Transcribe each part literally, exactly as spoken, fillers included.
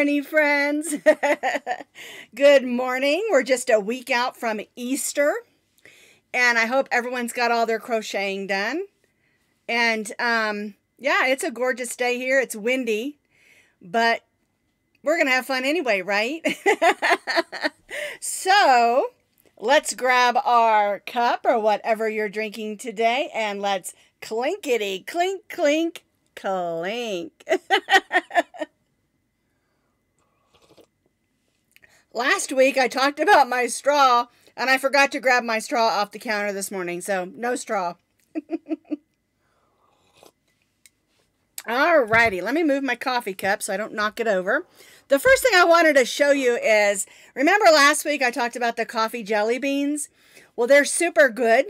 morning, friends. Good morning. We're just a week out from Easter, and I hope everyone's got all their crocheting done. And um, yeah, it's a gorgeous day here. It's windy, but we're going to have fun anyway, right? So let's grab our cup or whatever you're drinking today, and let's clinkety, clink, clink, clink. Last week I talked about my straw, and I forgot to grab my straw off the counter this morning, so no straw. Alrighty, let me move my coffee cup so I don't knock it over. The first thing I wanted to show you is, remember last week I talked about the coffee jelly beans? Well, they're super good,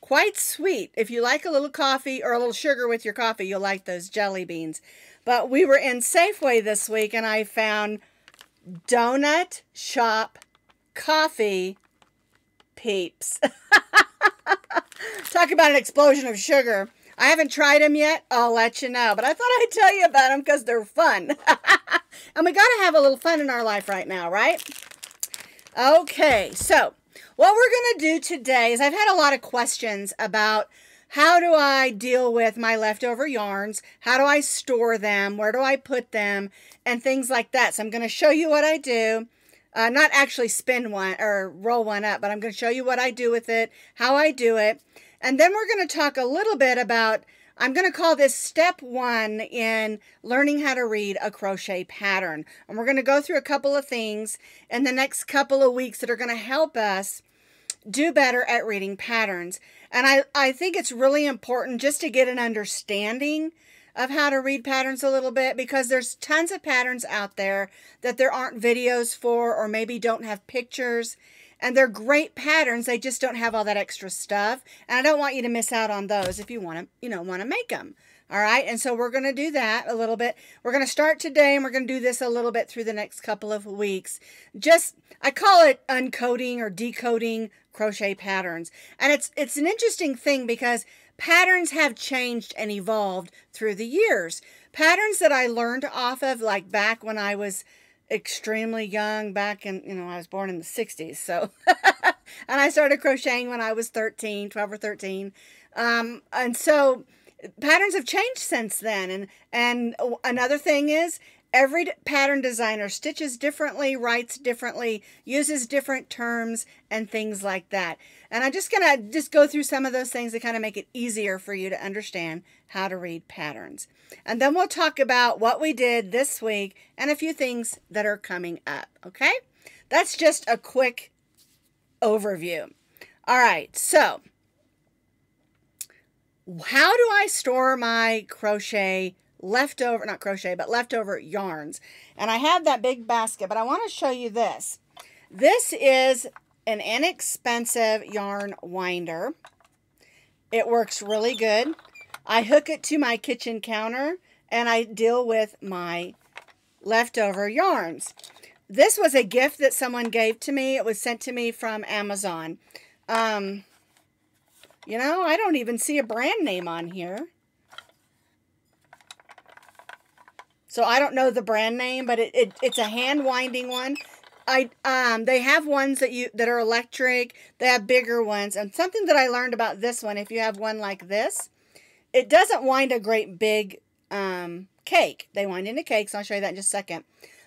quite sweet. If you like a little coffee or a little sugar with your coffee, you'll like those jelly beans. But we were in Safeway this week, and I found donut shop coffee peeps. Talk about an explosion of sugar. I haven't tried them yet. I'll let you know. But I thought I'd tell you about them because they're fun. And we got to have a little fun in our life right now, right? Okay, so what we're going to do today is, I've had a lot of questions about how do I deal with my leftover yarns? How do I store them? Where do I put them? And things like that. So I'm going to show you what I do. Uh, not actually spin one or roll one up, but I'm going to show you what I do with it, how I do it. And then we're going to talk a little bit about, I'm going to call this step one in learning how to read a crochet pattern. And we're going to go through a couple of things in the next couple of weeks that are going to help us do better at reading patterns. And I, I think it's really important just to get an understanding of how to read patterns a little bit, because there's tons of patterns out there that there aren't videos for, or maybe don't have pictures. And they're great patterns. They just don't have all that extra stuff. And I don't want you to miss out on those if you want to, you know, want to make them. All right. And so we're going to do that a little bit. We're going to start today, and we're going to do this a little bit through the next couple of weeks. Just, I call it uncoding or decoding crochet patterns. And it's, it's an interesting thing, because patterns have changed and evolved through the years. Patterns that I learned off of, like back when I was extremely young, back in, you know, I was born in the sixties, so and I started crocheting when I was thirteen, twelve or thirteen, um, and so patterns have changed since then. And and another thing is, every pattern designer stitches differently, writes differently, uses different terms and things like that. And I'm just gonna just go through some of those things to kind of make it easier for you to understand how to read patterns. And then we'll talk about what we did this week and a few things that are coming up, okay? That's just a quick overview. All right, so how do I store my crochet leftover, not crochet, but leftover yarns? And I have that big basket, but I want to show you this. This is an inexpensive yarn winder. It works really good. I hook it to my kitchen counter, and I deal with my leftover yarns. This was a gift that someone gave to me. It was sent to me from Amazon. Um, you know, I don't even see a brand name on here. So I don't know the brand name, but it, it, it's a hand winding one. I um, they have ones that you that are electric. They have bigger ones. And something that I learned about this one, if you have one like this, it doesn't wind a great big um, cake. They wind into cakes. I'll show you that in just a second.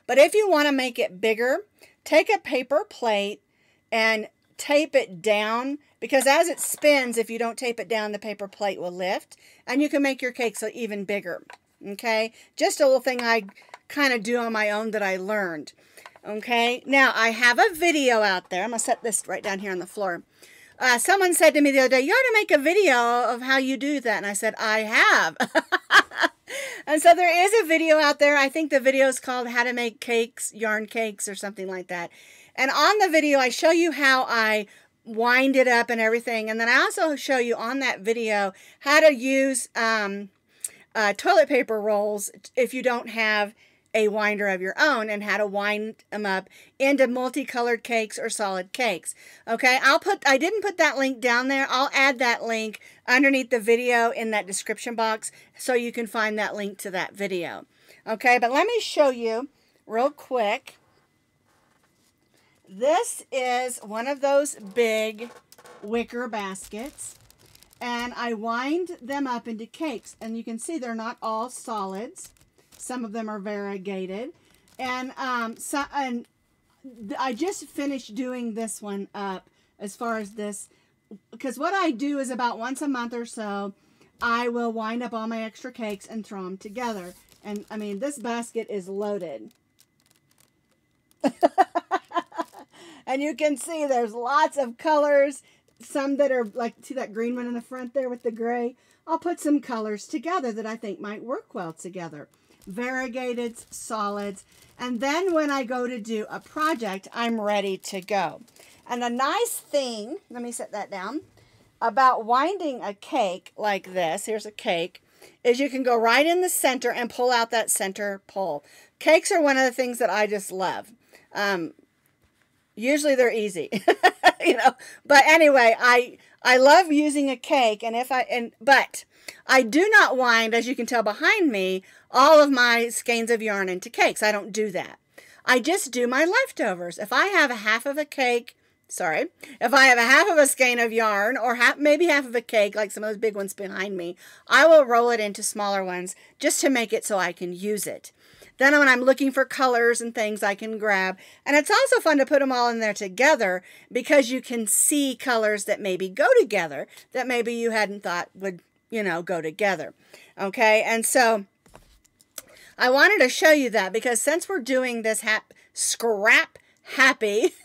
But if you want to make it bigger, take a paper plate and tape it down, because as it spins, if you don't tape it down, the paper plate will lift, and you can make your cakes even bigger. Okay, just a little thing I kind of do on my own that I learned. Okay, now I have a video out there. I'm going to set this right down here on the floor. Uh, someone said to me the other day, you ought to make a video of how you do that. And I said, I have. And so there is a video out there. I think the video is called How to Make Cakes, Yarn Cakes, or something like that. And on the video, I show you how I wind it up and everything. And then I also show you on that video how to use Um, Uh, toilet paper rolls if you don't have a winder of your own, and how to wind them up into multicolored cakes or solid cakes. Okay, I'll put, I didn't put that link down there. I'll add that link underneath the video in that description box, so you can find that link to that video. Okay, but let me show you real quick. This is one of those big wicker baskets, and I wind them up into cakes, and you can see they're not all solids. Some of them are variegated, and um, so, and I just finished doing this one up as far as this, because what I do is about once a month or so, I will wind up all my extra cakes and throw them together. And I mean, this basket is loaded. And you can see there's lots of colors, some that are like, see that green one in the front there with the gray? I'll put some colors together that I think might work well together. Variegated, solids. And then when I go to do a project, I'm ready to go. And a nice thing, let me set that down, about winding a cake like this, here's a cake, is you can go right in the center and pull out that center pole. Cakes are one of the things that I just love. Um, usually they're easy, you know, but anyway, I, I love using a cake, and if I, and, but I do not wind, as you can tell behind me, all of my skeins of yarn into cakes. I don't do that. I just do my leftovers. If I have a half of a cake, sorry, if I have a half of a skein of yarn or half, maybe half of a cake, like some of those big ones behind me, I will roll it into smaller ones just to make it so I can use it. Then when I'm looking for colors and things, I can grab. And it's also fun to put them all in there together because you can see colors that maybe go together that maybe you hadn't thought would, you know, go together. Okay, and so I wanted to show you that because since we're doing this hap scrap happy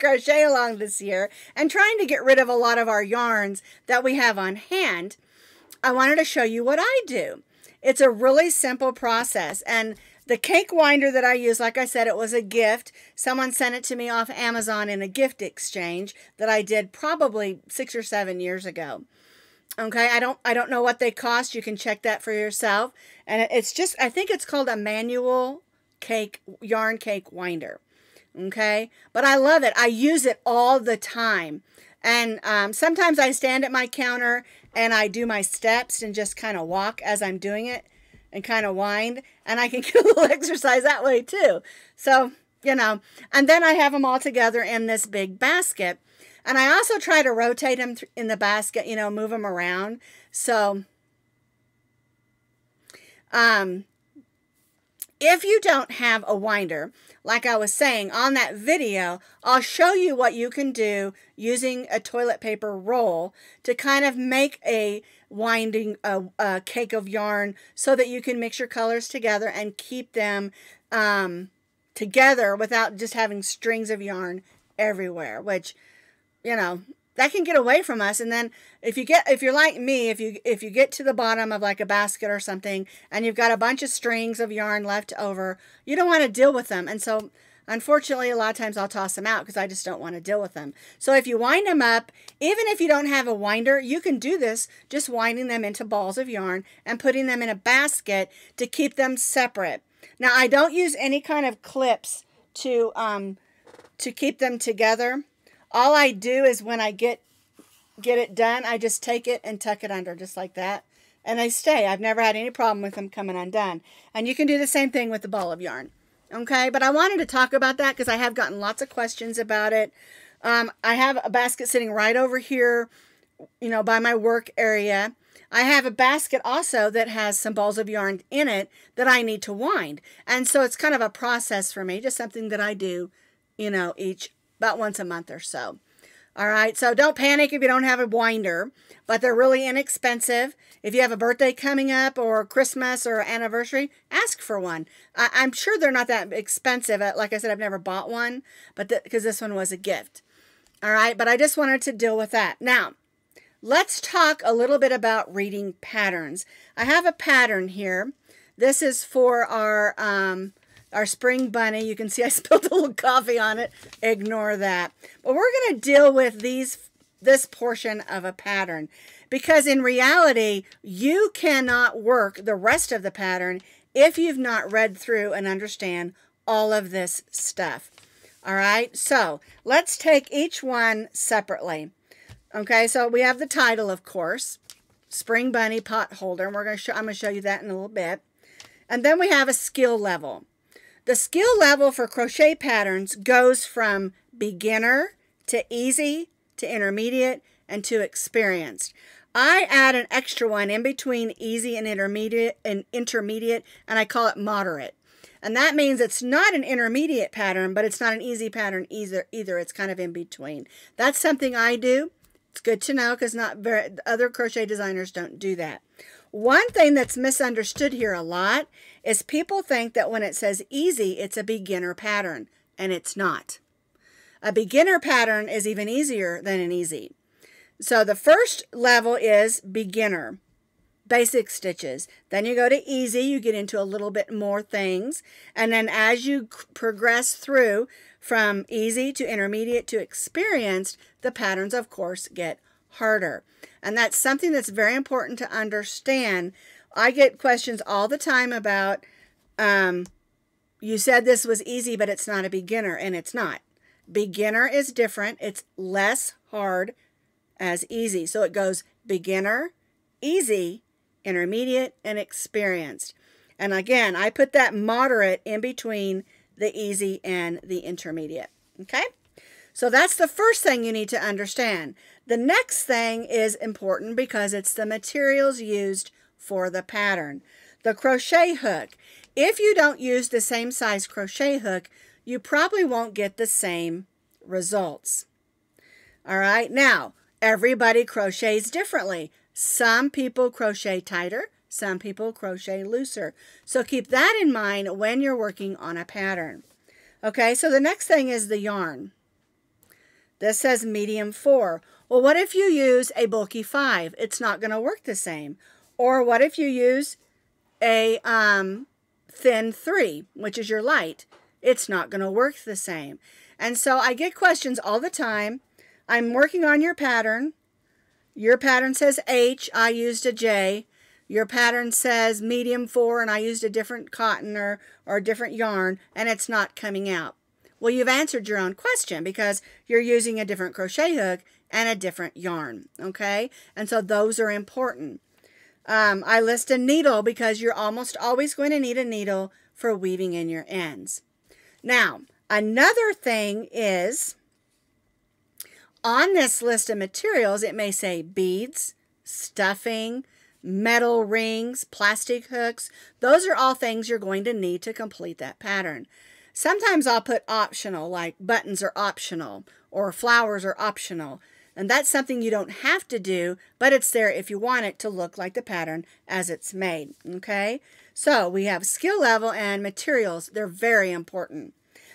crochet along this year and trying to get rid of a lot of our yarns that we have on hand, I wanted to show you what I do. It's a really simple process, and the cake winder that I use, like I said, it was a gift. Someone sent it to me off Amazon in a gift exchange that I did probably six or seven years ago. Okay, I don't I don't know what they cost. You can check that for yourself. And it's just, I think it's called a manual cake, yarn cake winder. Okay, but I love it. I use it all the time. And um, sometimes I stand at my counter and I do my steps and just kind of walk as I'm doing it and kind of wind. And I can get a little exercise that way too. So, you know, and then I have them all together in this big basket. And I also try to rotate them in the basket, you know, move them around. So, um, if you don't have a winder, like I was saying on that video, I'll show you what you can do using a toilet paper roll to kind of make a winding a, a cake of yarn so that you can mix your colors together and keep them um, together without just having strings of yarn everywhere, which, you know, that can get away from us. And then if you get, if you're like me, if you, if you get to the bottom of like a basket or something and you've got a bunch of strings of yarn left over, you don't want to deal with them. And so unfortunately, a lot of times I'll toss them out because I just don't want to deal with them. So if you wind them up, even if you don't have a winder, you can do this just winding them into balls of yarn and putting them in a basket to keep them separate. Now, I don't use any kind of clips to, um, to keep them together. All I do is when I get get it done, I just take it and tuck it under just like that. And they stay. I've never had any problem with them coming undone. And you can do the same thing with the ball of yarn. Okay, but I wanted to talk about that because I have gotten lots of questions about it. Um, I have a basket sitting right over here, you know, by my work area. I have a basket also that has some balls of yarn in it that I need to wind. And so it's kind of a process for me, just something that I do, you know, each about once a month or so. All right, so don't panic if you don't have a winder, but they're really inexpensive. If you have a birthday coming up or Christmas or anniversary, ask for one. I, I'm sure they're not that expensive. Like I said, I've never bought one, but because this one was a gift. All right, but I just wanted to deal with that. Now, let's talk a little bit about reading patterns. I have a pattern here. This is for our... Um, Our spring bunny. You can see I spilled a little coffee on it. Ignore that. But we're going to deal with these, this portion of a pattern, because in reality, you cannot work the rest of the pattern if you've not read through and understand all of this stuff. All right. So let's take each one separately. Okay. So we have the title, of course, Spring Bunny Pot Holder. And we're going to show, I'm going to show you that in a little bit. And then we have a skill level. The skill level for crochet patterns goes from beginner to easy to intermediate and to experienced. I add an extra one in between easy and intermediate, and intermediate, and I call it moderate. And that means it's not an intermediate pattern, but it's not an easy pattern either. Either it's kind of in between. That's something I do. It's good to know because not very, other crochet designers don't do that. One thing that's misunderstood here a lot is people think that when it says easy, it's a beginner pattern, and it's not. A beginner pattern is even easier than an easy. So the first level is beginner, basic stitches. Then you go to easy, you get into a little bit more things. And then as you progress through from easy to intermediate to experienced, the patterns, of course, get harder. And that's something that's very important to understand. I get questions all the time about, um, you said this was easy, but it's not a beginner, and it's not. Beginner is different. It's less hard as easy. So it goes beginner, easy, intermediate, and experienced. And again, I put that moderate in between the easy and the intermediate. Okay? So that's the first thing you need to understand. The next thing is important because it's the materials used for the pattern. The crochet hook. If you don't use the same size crochet hook, you probably won't get the same results. All right? Now, everybody crochets differently. Some people crochet tighter, some people crochet looser. So keep that in mind when you're working on a pattern. Okay, so the next thing is the yarn. This says medium four. Well, what if you use a bulky five? It's not going to work the same. Or what if you use a um, thin three, which is your light? It's not going to work the same. And so I get questions all the time. I'm working on your pattern. Your pattern says H, I used a J. Your pattern says medium four, and I used a different cotton or, or different yarn, and it's not coming out. Well, you've answered your own question because you're using a different crochet hook and a different yarn, okay? And so those are important. Um, I list a needle because you're almost always going to need a needle for weaving in your ends. Now, another thing is, on this list of materials, it may say beads, stuffing, metal rings, plastic hooks. Those are all things you're going to need to complete that pattern. Sometimes I'll put optional, like buttons are optional or flowers are optional. And that's something you don't have to do, but it's there if you want it to look like the pattern as it's made, okay? So we have skill level and materials. They're very important.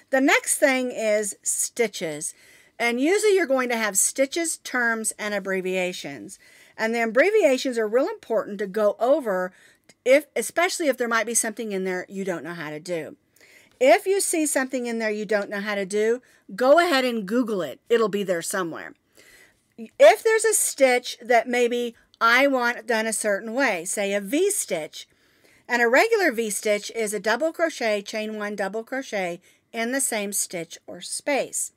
The next thing is stitches. And usually you're going to have stitches, terms, and abbreviations. And the abbreviations are real important to go over, if, especially if there might be something in there you don't know how to do. If you see something in there you don't know how to do, go ahead and Google it. It'll be there somewhere. If there's a stitch that maybe I want done a certain way, say a V-stitch, and a regular V-stitch is a double crochet, chain one, double crochet in the same stitch or space.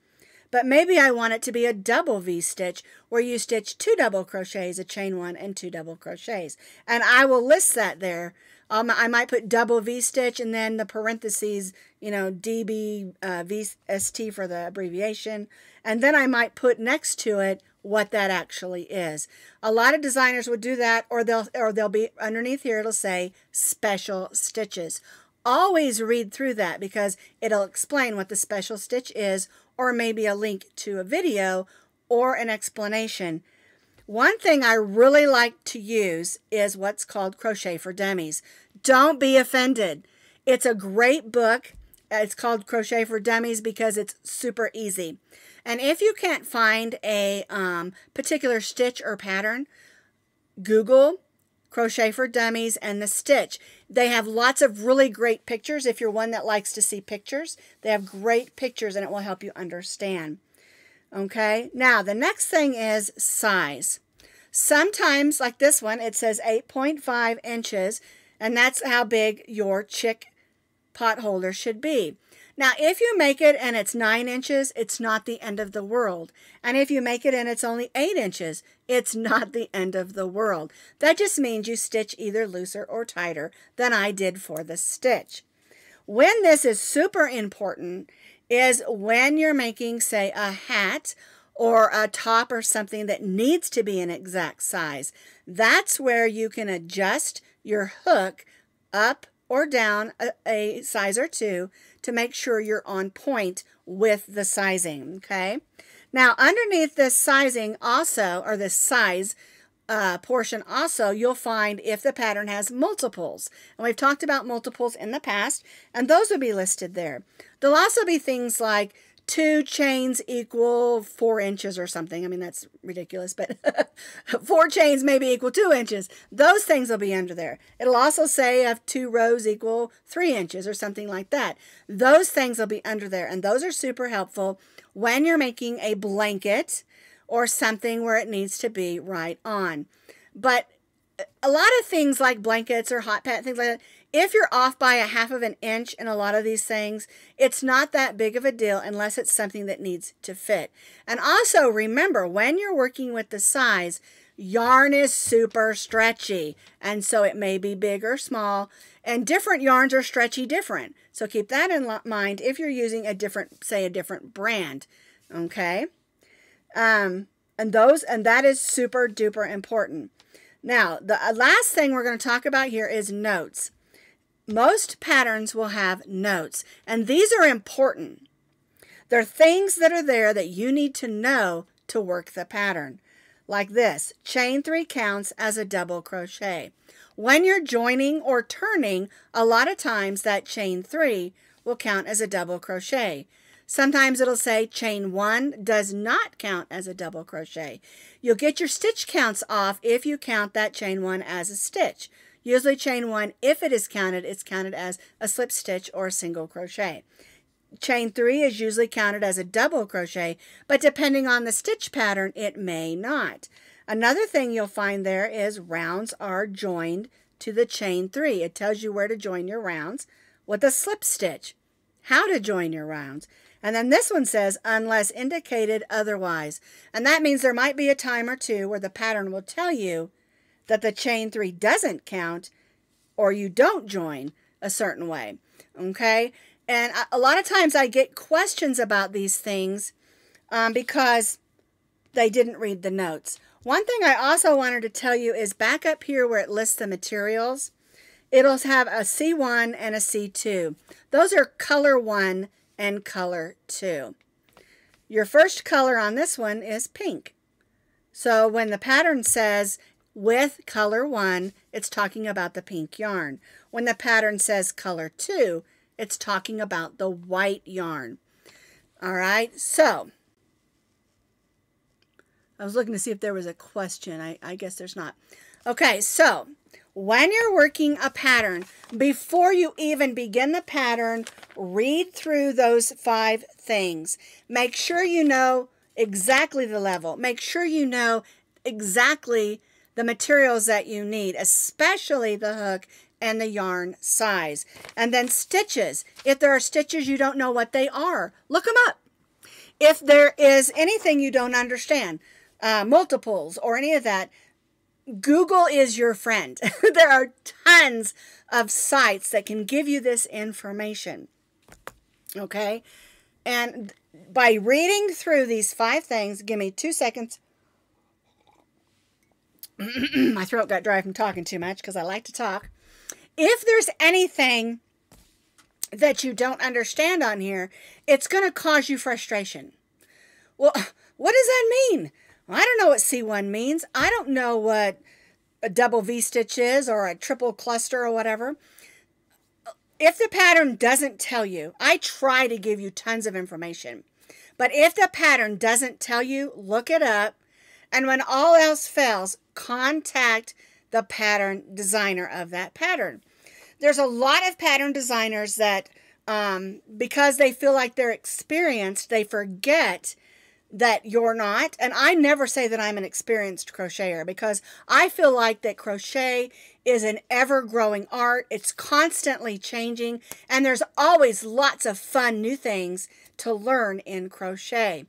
But maybe I want it to be a double V-stitch where you stitch two double crochets, a chain one, and two double crochets. And I will list that there. Um, I might put double V-stitch and then the parentheses, you know, D B, uh, V S T for the abbreviation. And then I might put next to it what that actually is. A lot of designers would do that, or they'll, or they'll be underneath here, it'll say special stitches. Always read through that because it'll explain what the special stitch is, or maybe a link to a video or an explanation. One thing I really like to use is what's called Crochet for Dummies. Don't be offended. It's a great book. It's called Crochet for Dummies because it's super easy. And if you can't find a um, particular stitch or pattern, Google Crochet for Dummies and the stitch. They have lots of really great pictures. If you're one that likes to see pictures, they have great pictures and it will help you understand. Okay, now the next thing is size. Sometimes, like this one, it says eight point five inches, and that's how big your chick pot holder should be. Now, if you make it and it's nine inches, it's not the end of the world. And if you make it and it's only eight inches, it's not the end of the world. That just means you stitch either looser or tighter than I did for the stitch. When this is super important is when you're making, say, a hat or a top or something that needs to be an exact size. That's where you can adjust your hook up or down a, a size or two to make sure you're on point with the sizing, okay? Now, underneath this sizing also, or this size uh, portion also, you'll find if the pattern has multiples. And we've talked about multiples in the past, and those will be listed there. There'll also be things like two chains equal four inches or something. I mean, that's ridiculous, but four chains maybe equal two inches. Those things will be under there. It'll also say if two rows equal three inches or something like that. Those things will be under there, and those are super helpful when you're making a blanket or something where it needs to be right on. But a lot of things like blankets or hot pad, things like that, if you're off by a half of an inch in a lot of these things, it's not that big of a deal unless it's something that needs to fit. And also remember, when you're working with the size, yarn is super stretchy. And so it may be big or small. And different yarns are stretchy different. So keep that in mind if you're using a different, say a different brand. Okay. Um, and those, and that is super duper important. Now, the last thing we're going to talk about here is notes. Most patterns will have notes, and these are important. They're things that are there that you need to know to work the pattern. Like this, chain three counts as a double crochet. When you're joining or turning, a lot of times that chain three will count as a double crochet. Sometimes it'll say chain one does not count as a double crochet. You'll get your stitch counts off if you count that chain one as a stitch. Usually chain one, if it is counted, it's counted as a slip stitch or a single crochet. Chain three is usually counted as a double crochet, but depending on the stitch pattern, it may not. Another thing you'll find there is rounds are joined to the chain three. It tells you where to join your rounds with a slip stitch, how to join your rounds. And then this one says, unless indicated otherwise. And that means there might be a time or two where the pattern will tell you that the chain three doesn't count or you don't join a certain way, okay? And a lot of times I get questions about these things um, because they didn't read the notes. One thing I also wanted to tell you is back up here where it lists the materials, it'll have a C one and a C two. Those are color one and color two. Your first color on this one is pink. So when the pattern says with color one, it's talking about the pink yarn. When the pattern says color two, it's talking about the white yarn. All right, so I was looking to see if there was a question. I, I guess there's not. Okay, so when you're working a pattern, before you even begin the pattern, read through those five things. Make sure you know exactly the level. Make sure you know exactly the materials that you need, especially the hook and the yarn size. And then stitches. If there are stitches you don't know what they are, look them up. If there is anything you don't understand, uh, multiples or any of that, Google is your friend. There are tons of sites that can give you this information. Okay? And by reading through these five things, give me two seconds. My throat got dry from talking too much because I like to talk. If there's anything that you don't understand on here, it's going to cause you frustration. Well, what does that mean? Well, I don't know what C one means. I don't know what a double V stitch is or a triple cluster or whatever. If the pattern doesn't tell you, I try to give you tons of information. But if the pattern doesn't tell you, look it up. And when all else fails, contact the pattern designer of that pattern. There's a lot of pattern designers that, um, because they feel like they're experienced, they forget that you're not. And I never say that I'm an experienced crocheter because I feel like that crochet is an ever-growing art. It's constantly changing, and there's always lots of fun new things to learn in crochet.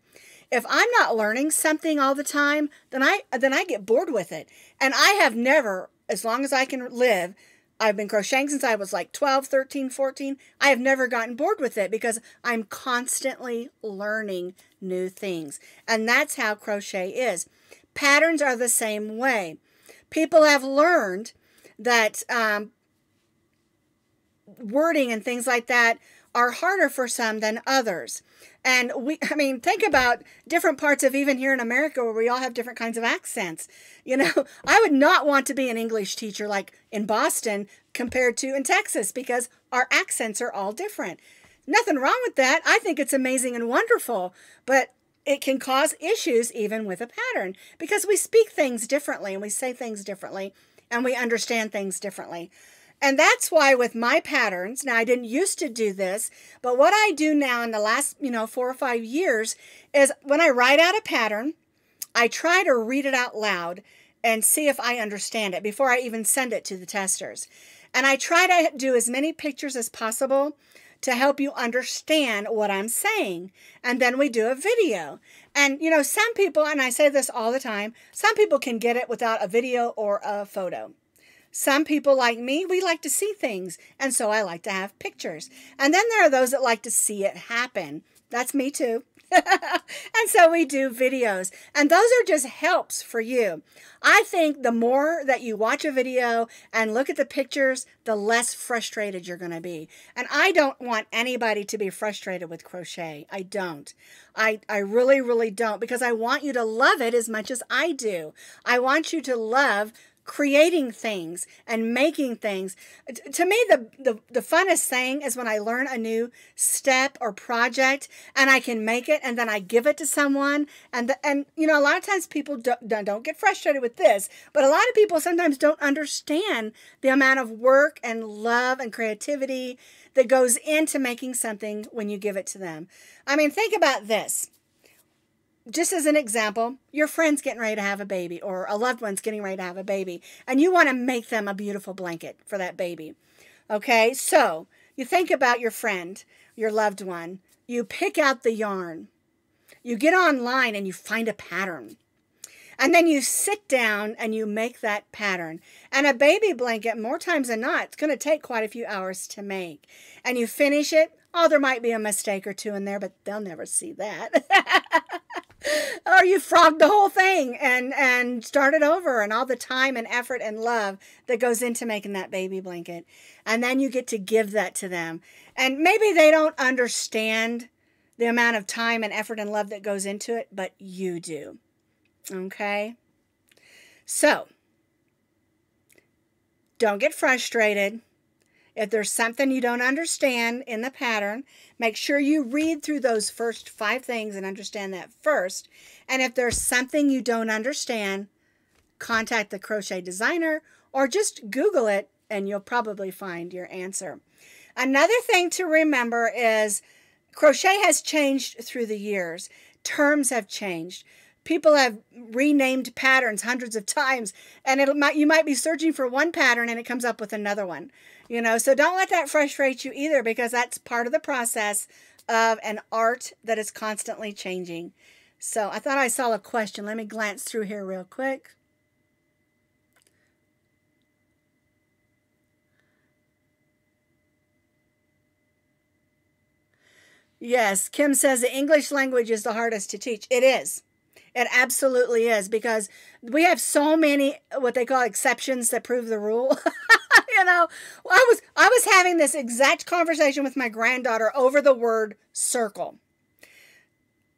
If I'm not learning something all the time, then I then I get bored with it. And I have never, as long as I can live, I've been crocheting since I was like twelve, thirteen, fourteen. I have never gotten bored with it because I'm constantly learning new things. And that's how crochet is. Patterns are the same way. People have learned that um, wording and things like that are harder for some than others. And we, I mean, think about different parts of even here in America where we all have different kinds of accents. You know, I would not want to be an English teacher like in Boston compared to in Texas because our accents are all different. Nothing wrong with that. I think it's amazing and wonderful, but it can cause issues even with a pattern because we speak things differently and we say things differently and we understand things differently. And that's why with my patterns, now I didn't used to do this, but what I do now in the last, you know, four or five years is when I write out a pattern, I try to read it out loud and see if I understand it before I even send it to the testers. And I try to do as many pictures as possible to help you understand what I'm saying. And then we do a video. And, you know, some people, and I say this all the time, some people can get it without a video or a photo. Some people like me, we like to see things, and so I like to have pictures. And then there are those that like to see it happen. That's me too. And so we do videos, and those are just helps for you. I think the more that you watch a video and look at the pictures, the less frustrated you're going to be. And I don't want anybody to be frustrated with crochet. I don't. I, I really, really don't, because I want you to love it as much as I do. I want you to love creating things and making things. To me, the, the the funnest thing is when I learn a new step or project and I can make it and then I give it to someone. And, the, and you know, a lot of times people don't, don't get frustrated with this, but a lot of people sometimes don't understand the amount of work and love and creativity that goes into making something when you give it to them. I mean, think about this. Just as an example, your friend's getting ready to have a baby or a loved one's getting ready to have a baby and you want to make them a beautiful blanket for that baby. Okay, so you think about your friend, your loved one, you pick out the yarn, you get online and you find a pattern and then you sit down and you make that pattern. And a baby blanket, more times than not, it's going to take quite a few hours to make and you finish it. Oh, there might be a mistake or two in there, but they'll never see that. Or you frogged the whole thing and, and started over and all the time and effort and love that goes into making that baby blanket. And then you get to give that to them. And maybe they don't understand the amount of time and effort and love that goes into it, but you do. Okay? So, don't get frustrated. If there's something you don't understand in the pattern, make sure you read through those first five things and understand that first. And if there's something you don't understand, contact the crochet designer or just Google it and you'll probably find your answer. Another thing to remember is crochet has changed through the years. Terms have changed. People have renamed patterns hundreds of times, and it might, you might be searching for one pattern and it comes up with another one. You know, so don't let that frustrate you either, because that's part of the process of an art that is constantly changing. So I thought I saw a question. Let me glance through here real quick. Yes, Kim says the English language is the hardest to teach. It is. It absolutely is, because we have so many what they call exceptions that prove the rule. You know, I was I was having this exact conversation with my granddaughter over the word circle,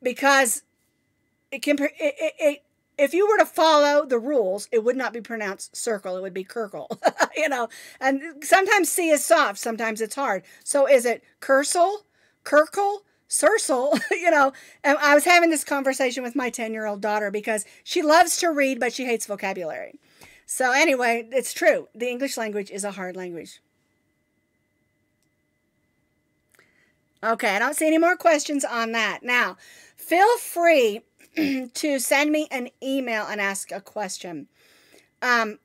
because it can it, it, it if you were to follow the rules, it would not be pronounced circle, it would be curcle. You know, and sometimes C is soft, sometimes it's hard. So is it cursal, curcle? Circle, you know, and I was having this conversation with my ten-year-old daughter because she loves to read, but she hates vocabulary. So anyway, it's true. The English language is a hard language. Okay, I don't see any more questions on that. Now, feel free to send me an email and ask a question. Um,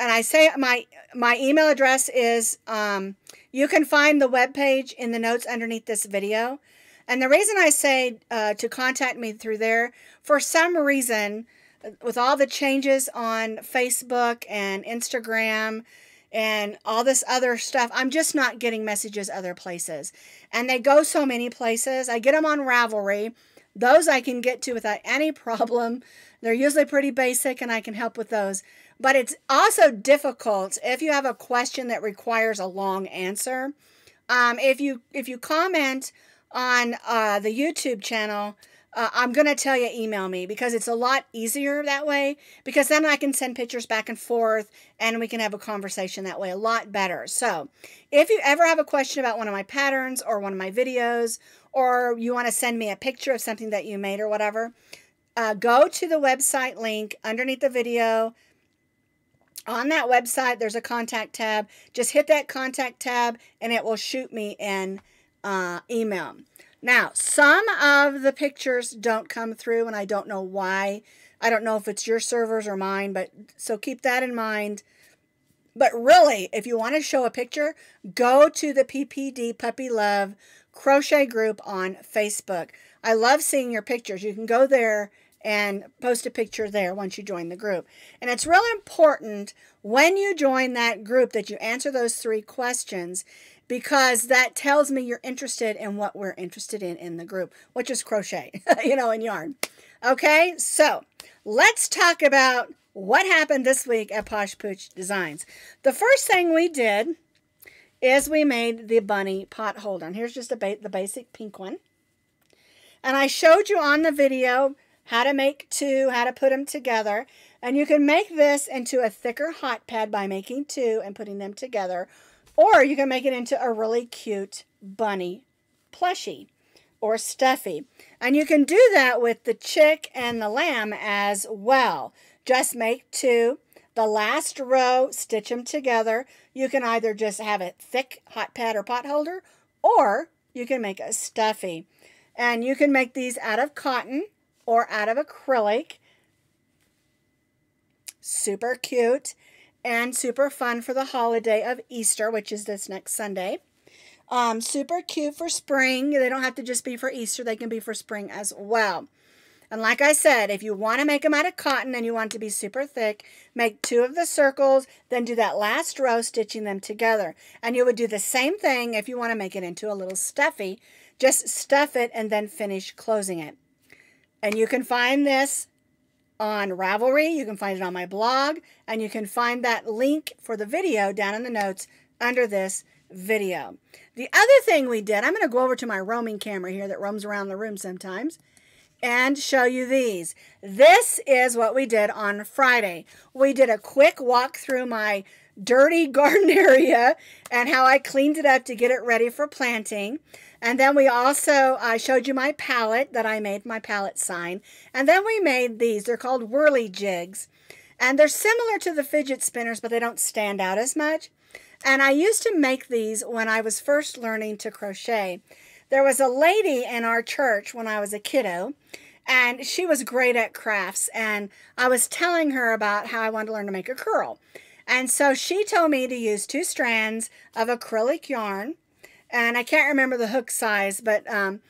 and I say my, my email address is, um, you can find the webpage in the notes underneath this video. And the reason I say uh, to contact me through there, for some reason, with all the changes on Facebook and Instagram and all this other stuff. I'm just not getting messages other places. And they go so many places. I get them on Ravelry. Those I can get to without any problem. They're usually pretty basic and I can help with those. But it's also difficult if you have a question that requires a long answer. Um, if you if you comment on uh, the YouTube channel, uh, I'm going to tell you email me, because it's a lot easier that way, because then I can send pictures back and forth and we can have a conversation that way a lot better. So if you ever have a question about one of my patterns or one of my videos, or you want to send me a picture of something that you made or whatever, uh, go to the website link underneath the video. On that website, there's a contact tab. Just hit that contact tab and it will shoot me an uh, email. Now, some of the pictures don't come through and I don't know why. I don't know if it's your servers or mine, but so keep that in mind. But really, if you want to show a picture, go to the P P D Puppy Love Crochet group on Facebook. I love seeing your pictures. You can go there and post a picture there once you join the group. And it's really important when you join that group that you answer those three questions, because that tells me you're interested in what we're interested in in the group, which is crochet, you know, and yarn. Okay, so let's talk about what happened this week at Posh Pooch Designs. The first thing we did is we made the bunny pot holder. And here's just a ba the basic pink one. And I showed you on the video how to make two, how to put them together. And you can make this into a thicker hot pad by making two and putting them together. Or you can make it into a really cute bunny plushie or stuffy. And you can do that with the chick and the lamb as well. Just make two. The last row, stitch them together. You can either just have a thick hot pad or pot holder, or you can make a stuffy. And you can make these out of cotton or out of acrylic. Super cute and super fun for the holiday of Easter, which is this next Sunday. Um, super cute for spring. They don't have to just be for Easter. They can be for spring as well. And like I said, if you want to make them out of cotton and you want it to be super thick, make two of the circles, then do that last row stitching them together. And you would do the same thing if you want to make it into a little stuffy. Just stuff it and then finish closing it. And you can find this on Ravelry. You can find it on my blog. And you can find that link for the video down in the notes under this video. The other thing we did, I'm going to go over to my roaming camera here that roams around the room sometimes, and show you these. This is what we did on Friday. We did a quick walk through my dirty garden area and how I cleaned it up to get it ready for planting. And then we also, I uh, showed you my palette that I made, my palette sign. And then we made these. They're called whirly jigs. And they're similar to the fidget spinners, but they don't stand out as much. And I used to make these when I was first learning to crochet. There was a lady in our church when I was a kiddo, and she was great at crafts, and I was telling her about how I wanted to learn to make a curl. And so she told me to use two strands of acrylic yarn, and I can't remember the hook size, but um,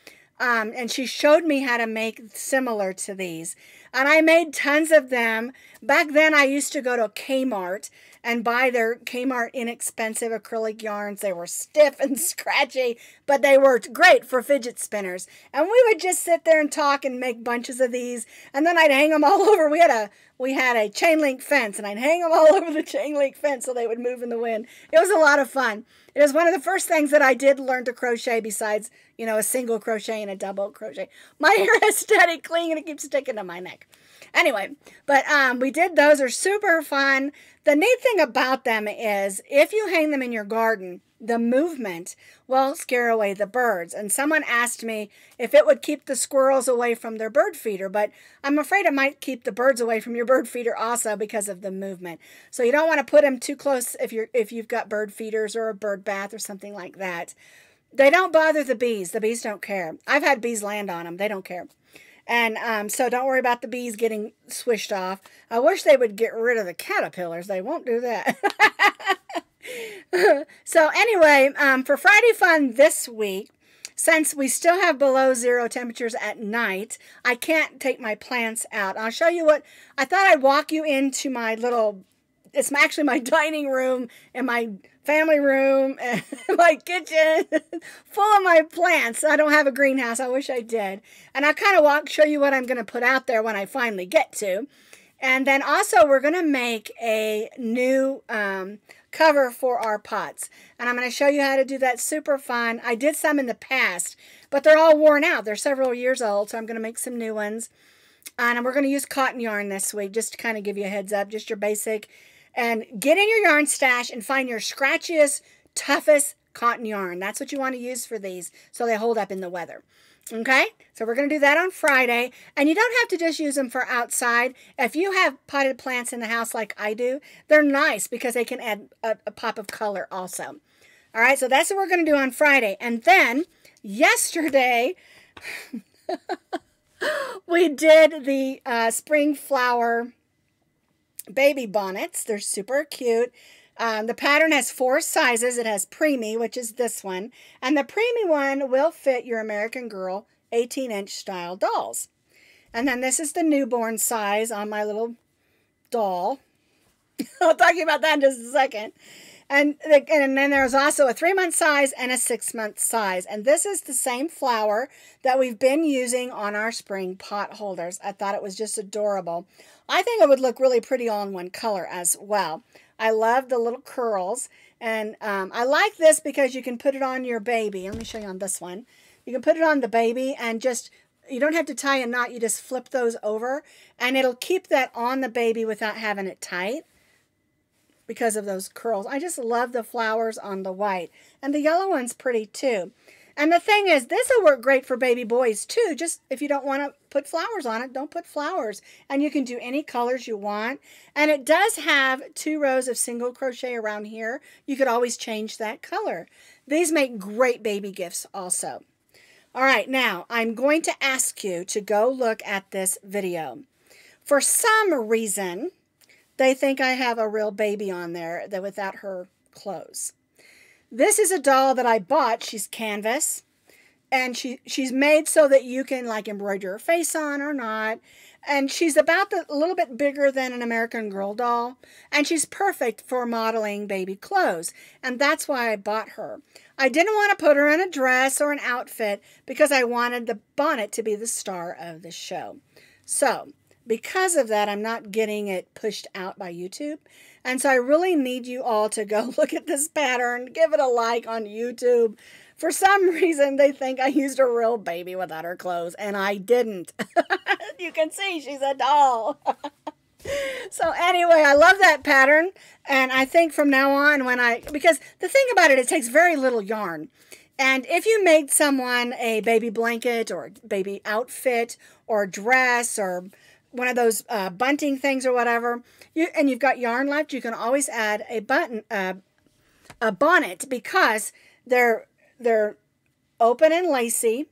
um, and she showed me how to make similar to these. And I made tons of them. Back then, I used to go to Kmart and buy their Kmart inexpensive acrylic yarns. They were stiff and scratchy, but they worked great for fidget spinners. And we would just sit there and talk and make bunches of these. And then I'd hang them all over. We had a we had a chain link fence, and I'd hang them all over the chain link fence so they would move in the wind. It was a lot of fun. It was one of the first things that I did learn to crochet, besides, you know, a single crochet and a double crochet. My hair has static cling and it keeps sticking to my neck. Anyway, but um, we did those. Are super fun. The neat thing about them is if you hang them in your garden, the movement will scare away the birds. And someone asked me if it would keep the squirrels away from their bird feeder, but I'm afraid it might keep the birds away from your bird feeder also because of the movement. So you don't want to put them too close if you're if you've got bird feeders or a bird bath or something like that. They don't bother the bees. The bees don't care. I've had bees land on them. They don't care. And um, so don't worry about the bees getting swished off. I wish they would get rid of the caterpillars. They won't do that. So anyway, um, for Friday Fun this week, since we still have below zero temperatures at night, I can't take my plants out. I'll show you what, I thought I'd walk you into my little it's actually my dining room and my family room and my kitchen full of my plants. I don't have a greenhouse. I wish I did. And I kind of walk, show you what I'm going to put out there when I finally get to. And then also we're going to make a new um, cover for our pots. And I'm going to show you how to do that. Super fun. I did some in the past, but they're all worn out. They're several years old, so I'm going to make some new ones. And we're going to use cotton yarn this week, just to kind of give you a heads up, just your basic. And get in your yarn stash and find your scratchiest, toughest cotton yarn. That's what you want to use for these so they hold up in the weather. Okay, so we're going to do that on Friday. And you don't have to just use them for outside. If you have potted plants in the house like I do, they're nice because they can add a, a pop of color also. All right, so that's what we're going to do on Friday. And then yesterday... we did the uh, spring flower baby bonnets. They're super cute. Um, the pattern has four sizes. It has preemie, which is this one. And the preemie one will fit your American Girl eighteen inch style dolls. And then this is the newborn size on my little doll. I'll talk to you about that in just a second. And, the, and then there's also a three month size and a six month size. And this is the same flower that we've been using on our spring pot holders. I thought it was just adorable. I think it would look really pretty all in one color as well. I love the little curls. And um, I like this because you can put it on your baby. Let me show you on this one. You can put it on the baby and just... you don't have to tie a knot. You just flip those over. And it'll keep that on the baby without having it tight, because of those curls. I just love the flowers on the white. And the yellow one's pretty too. And the thing is, this will work great for baby boys too. Just if you don't want to put flowers on it, don't put flowers. And you can do any colors you want. And it does have two rows of single crochet around here. You could always change that color. These make great baby gifts also. All right, now I'm going to ask you to go look at this video. For some reason, they think I have a real baby on there that without her clothes. This is a doll that I bought. She's canvas. And she, she's made so that you can like embroider her face on or not. And she's about the, a little bit bigger than an American Girl doll. And she's perfect for modeling baby clothes. And that's why I bought her. I didn't want to put her in a dress or an outfit because I wanted the bonnet to be the star of the show. So... because of that, I'm not getting it pushed out by YouTube. And so I really need you all to go look at this pattern, give it a like on YouTube. For some reason, they think I used a real baby without her clothes, and I didn't. You can see she's a doll. So anyway, I love that pattern. And I think from now on when I, because the thing about it, it takes very little yarn. And if you made someone a baby blanket or a baby outfit or dress or one of those uh, bunting things or whatever, you, and you've got yarn left, you can always add a button, uh, a bonnet, because they're they're open and lacy,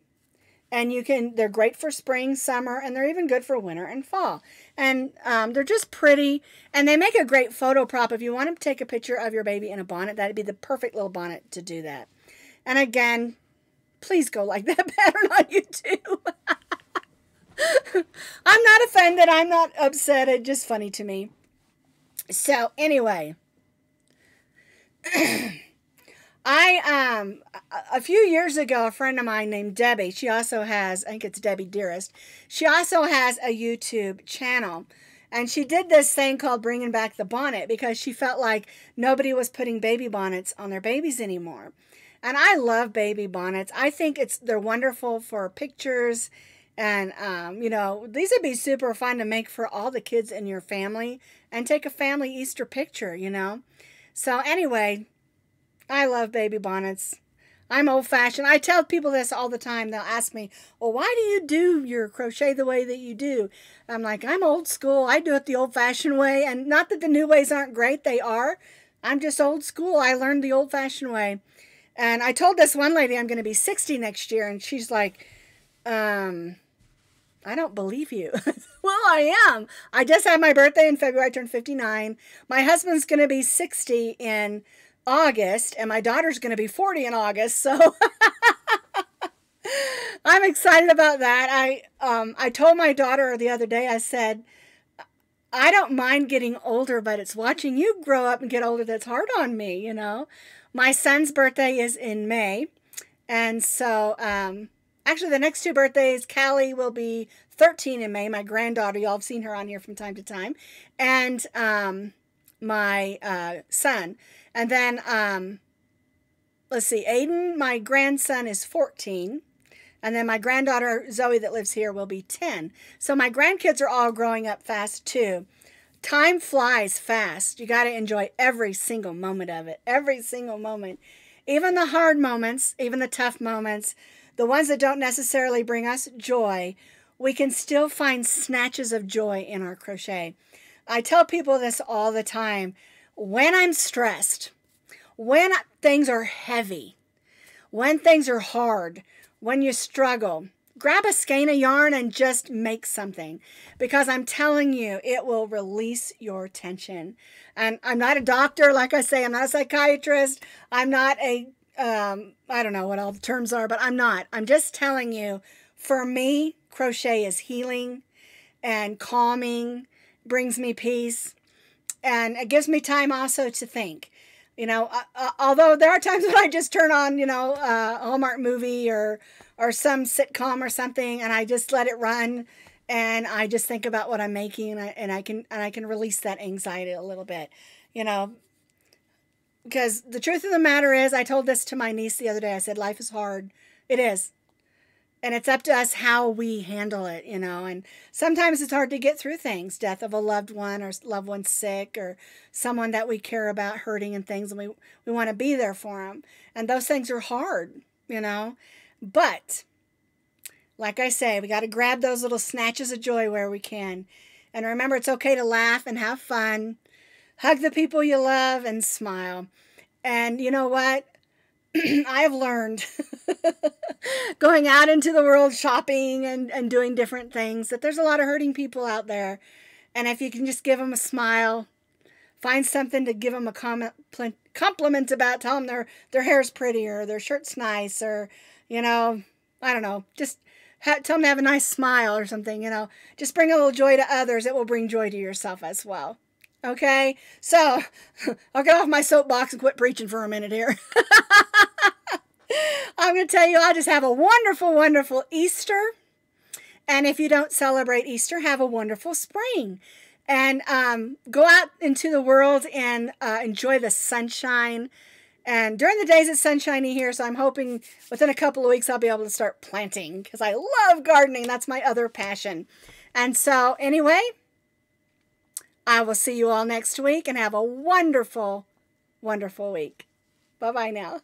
and you can they're great for spring, summer, and they're even good for winter and fall. And um, they're just pretty, and they make a great photo prop. If you want to take a picture of your baby in a bonnet, that'd be the perfect little bonnet to do that. And again, please go like that pattern on YouTube. I'm not offended. I'm not upset. It's just funny to me. So anyway, I, um, a few years ago, a friend of mine named Debbie, she also has, I think it's Debbie Dearest. She also has a YouTube channel. And she did this thing called Bringing Back the Bonnet because she felt like nobody was putting baby bonnets on their babies anymore. And I love baby bonnets. I think it's, they're wonderful for pictures. And, um, you know, these would be super fun to make for all the kids in your family and take a family Easter picture, you know. So anyway, I love baby bonnets. I'm old-fashioned. I tell people this all the time. They'll ask me, well, why do you do your crochet the way that you do? I'm like, I'm old school. I do it the old-fashioned way. And not that the new ways aren't great. They are. I'm just old school. I learned the old-fashioned way. And I told this one lady I'm going to be sixty next year, and she's like, um... I don't believe you. Well, I am. I just had my birthday in February. I turned fifty-nine. My husband's going to be sixty in August, and my daughter's going to be forty in August. So I'm excited about that. I um I told my daughter the other day, I said, I don't mind getting older, but it's watching you grow up and get older that's hard on me, you know. My son's birthday is in May. And so, um, actually the next two birthdays, Callie will be thirteen in May, my granddaughter. Y'all have seen her on here from time to time. And um, my uh, son. And then, um, let's see, Aiden, my grandson, is fourteen. And then my granddaughter, Zoe, that lives here, will be ten. So my grandkids are all growing up fast, too. Time flies fast. You got to enjoy every single moment of it, every single moment. Even the hard moments, even the tough moments, the ones that don't necessarily bring us joy, we can still find snatches of joy in our crochet. I tell people this all the time. When I'm stressed, when things are heavy, when things are hard, when you struggle, grab a skein of yarn and just make something, because I'm telling you, it will release your tension. And I'm not a doctor, like I say, I'm not a psychiatrist. I'm not a, um, I don't know what all the terms are, but I'm not. I'm just telling you, for me, crochet is healing and calming, brings me peace, and it gives me time also to think. You know, uh, although there are times when I just turn on, you know, uh, a Hallmark movie or or some sitcom or something, and I just let it run, and I just think about what I'm making, and I and I can and I can release that anxiety a little bit, you know. Because the truth of the matter is, I told this to my niece the other day. I said, "Life is hard. It is, and it's up to us how we handle it." You know, and sometimes it's hard to get through things, death of a loved one or loved one sick or someone that we care about hurting and things, and we, we want to be there for them. And those things are hard, you know. But like I say, we got to grab those little snatches of joy where we can. And remember, it's okay to laugh and have fun, hug the people you love, and smile. And you know what? I've learned going out into the world shopping and, and doing different things that there's a lot of hurting people out there. And if you can just give them a smile, find something to give them a comment, compliment about, tell them their, their hair's prettier, their shirt's nice, or, you know, I don't know, just ha tell them to have a nice smile or something, you know, just bring a little joy to others. It will bring joy to yourself as well. Okay, so I'll get off my soapbox and quit preaching for a minute here. I'm going to tell you, I just have a wonderful, wonderful Easter. And if you don't celebrate Easter, have a wonderful spring. And um, go out into the world and uh, enjoy the sunshine. And during the days, it's sunshiny here, so I'm hoping within a couple of weeks I'll be able to start planting, because I love gardening. That's my other passion. And so anyway, I will see you all next week, and have a wonderful, wonderful week. Bye-bye now.